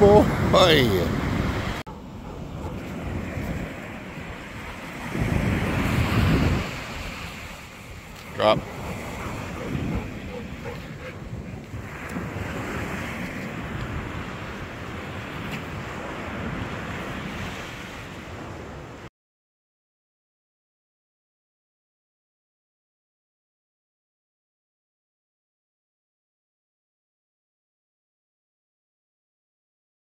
people. Bye.